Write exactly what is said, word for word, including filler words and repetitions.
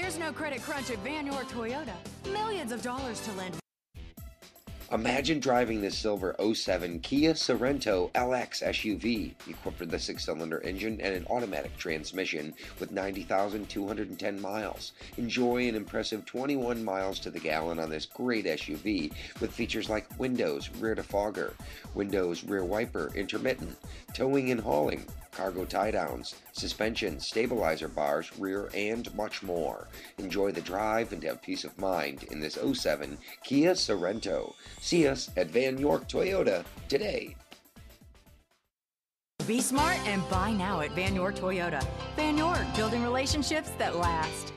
There's no credit crunch at Vann York Toyota. Millions of dollars to lend. Imagine driving this silver oh seven Kia Sorento L X S U V, equipped with a six-cylinder engine and an automatic transmission with ninety thousand two hundred ten miles. Enjoy an impressive twenty-one miles to the gallon on this great S U V with features like windows, rear defogger, windows, rear wiper, intermittent, towing and hauling, cargo tie-downs, suspension, stabilizer bars, rear, and much more. Enjoy the drive and have peace of mind in this oh seven Kia Sorento. See us at Vann York Toyota today. Be smart and buy now at Vann York Toyota. Vann York, building relationships that last.